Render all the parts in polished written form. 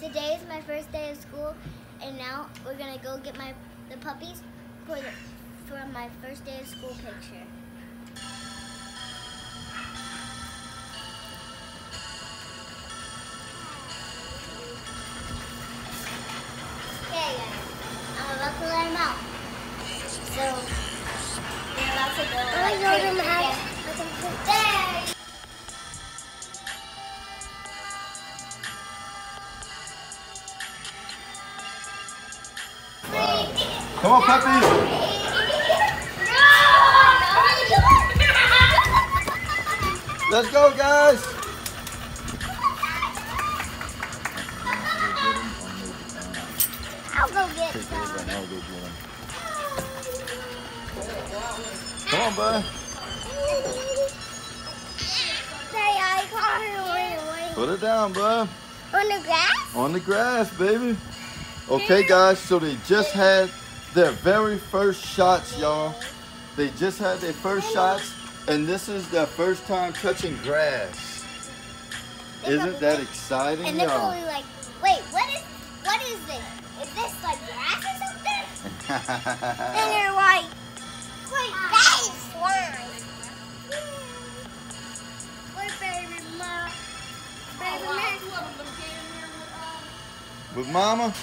Today is my first day of school, and now we're gonna go get the puppies for my first day of school picture. Okay, guys, I'm about to let them out. So we're about to go. I'm gonna have some today. Come on, puppies! No! Let's go, guys! I'll go get some. Come on, bud. Put it down, bud. On the grass? On the grass, baby. Okay, guys, so they just had their very first shots, y'all. They just had their first shots, and this is their first time touching grass. Isn't that exciting, y'all? And they're probably like, wait, what is this? Is this like grass or something? And they're like, wait, that is slime. What baby mama? With mama?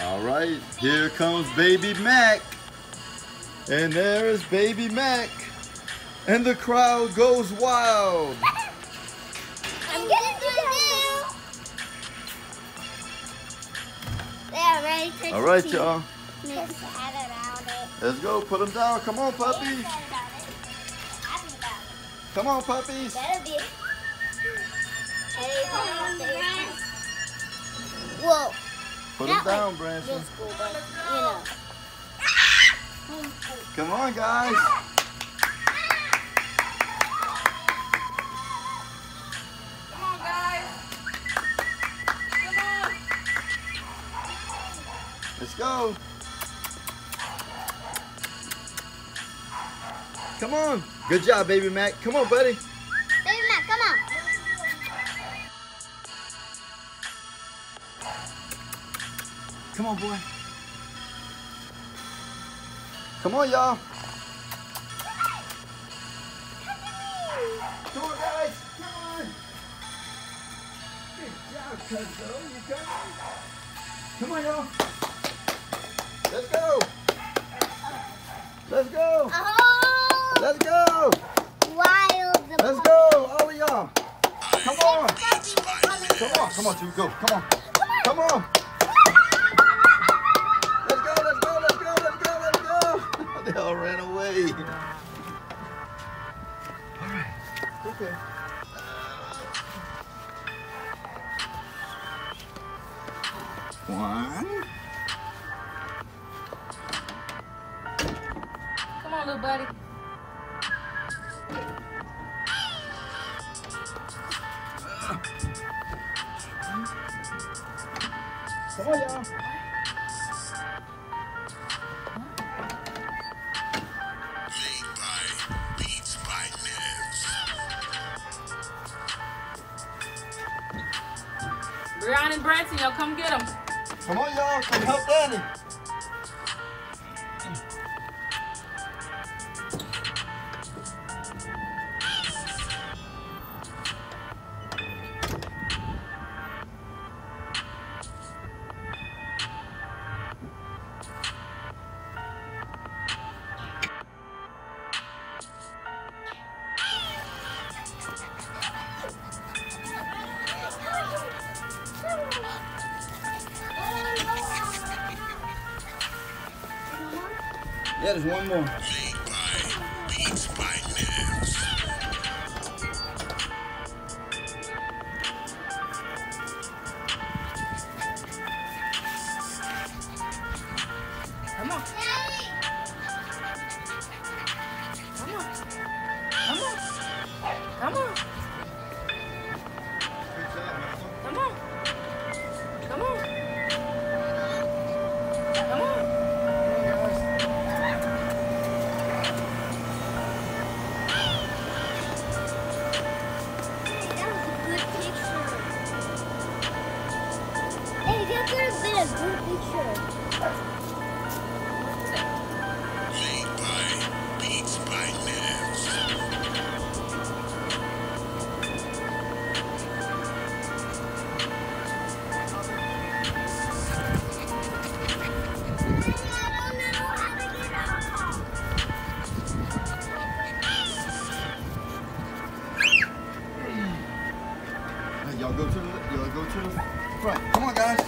All right, here comes baby Mac. And there is baby Mac. And the crowd goes wild. I'm gonna do that. They're ready to All right, y'all. Let's go, put them down. Come on, puppies. Come on, puppies. Whoa. Put it down, like Branson. School, but, you know. Come on, guys. Come on, guys. Come on. Let's go. Come on. Good job, baby Mac. Come on, buddy. Baby Mac, come on. Come on, boy. Come on, y'all. Come on, guys. Come on. Good job, Cuzzo. Come on, y'all. Let's go. Let's go. Let's go. Wild. Let's go, all of y'all. Come on. Come on. Come on, two. Go. Come on. Come on. They all ran away. All right. Okay. One. Come on, little buddy. Come on, y'all. Brian and Branson, y'all come get them. Come on, y'all, come help Danny. Yeah, there's one more. Come on. Daddy. Come on. Come on. Come on. Come on. Come on. Come on. group picture. Y'all go to the front. Come on, guys.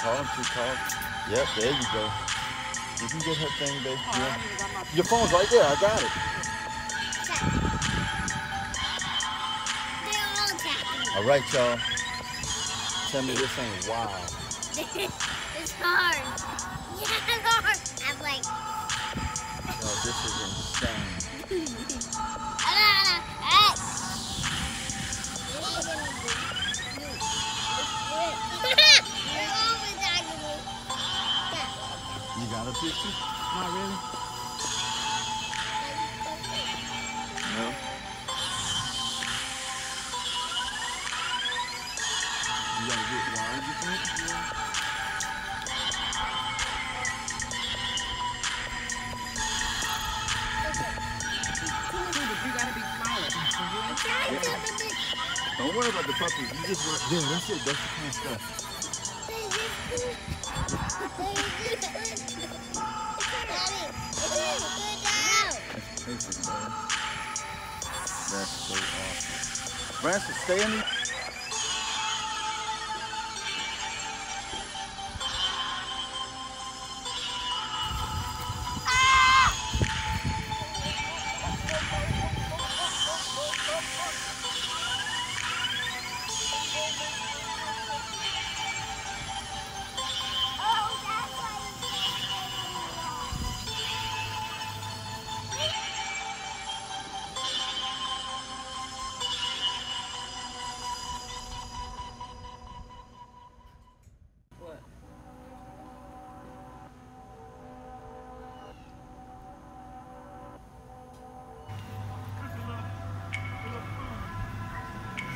Call him. Yep, there you go. You can get her thing, babe. Yeah. Your phone's right there. I got it. All right, y'all. Tell me this ain't wild. It's hard. Yeah, it's hard. I'm like... No, this is insane. You got a picture? Not really. No. You gotta get wide, you think? Yeah. Don't worry about the puppies. You just work. Yeah, that's it. That's the kind of stuff. That's so awesome. Branson, stay in the...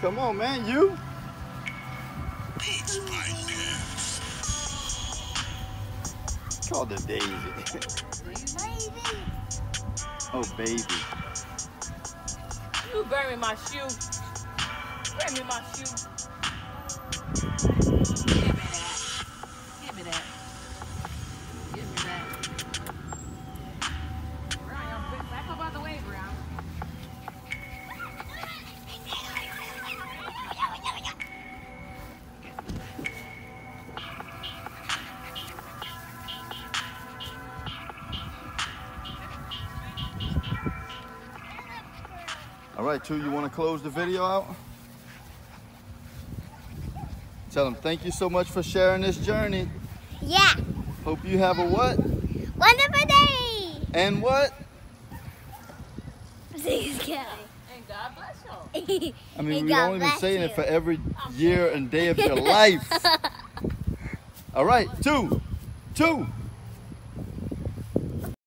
Come on, man, you. Beats my nerves. Call the Daisy. Baby. Oh, baby. You bury my shoe. Bury me my shoe. Give me that. Give me that. Give me that. Brian, back up out the way, Brian. All right, Two, you want to close the video out? Tell them thank you so much for sharing this journey. Yeah. Hope you have a what? Wonderful day. And what? Please go. And God bless you. I mean, we're only been saying it for every year and day of your life. All right, Two.